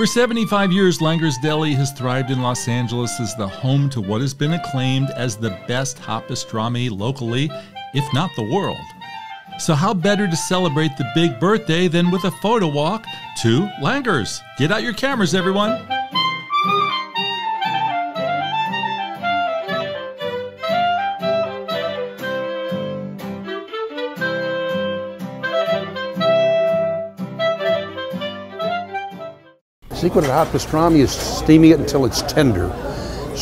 For 75 years, Langer's Deli has thrived in Los Angeles as the home to what has been acclaimed as the best hot pastrami locally, if not the world. So how better to celebrate the big birthday than with a photo walk to Langer's? Get out your cameras, everyone. The secret of hot pastrami is steaming it until it's tender.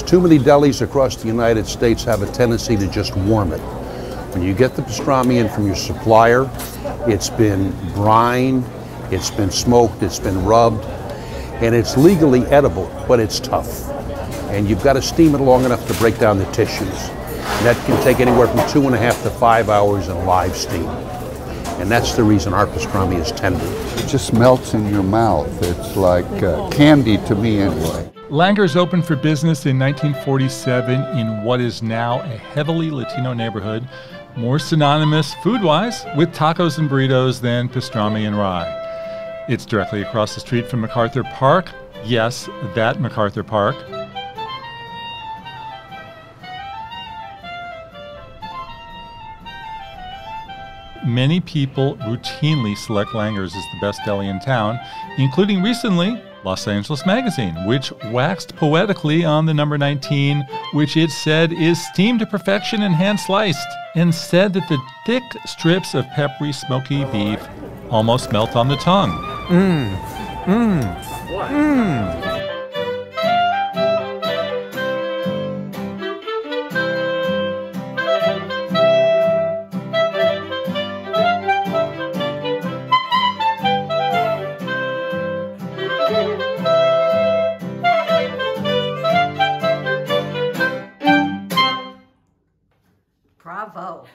Too many delis across the United States have a tendency to just warm it. When you get the pastrami in from your supplier, it's been brined, it's been smoked, it's been rubbed, and it's legally edible, but it's tough. And you've got to steam it long enough to break down the tissues. And that can take anywhere from 2.5 to 5 hours in live steam. And that's the reason our pastrami is tender. It just melts in your mouth. It's like candy to me anyway. Langer's opened for business in 1947 in what is now a heavily Latino neighborhood, more synonymous food-wise with tacos and burritos than pastrami and rye. It's directly across the street from MacArthur Park. Yes, that MacArthur Park. Many people routinely select Langer's as the best deli in town, including recently Los Angeles Magazine, which waxed poetically on the number 19, which it said is steamed to perfection and hand-sliced, and said that the thick strips of peppery, smoky beef almost melt on the tongue. Bravo.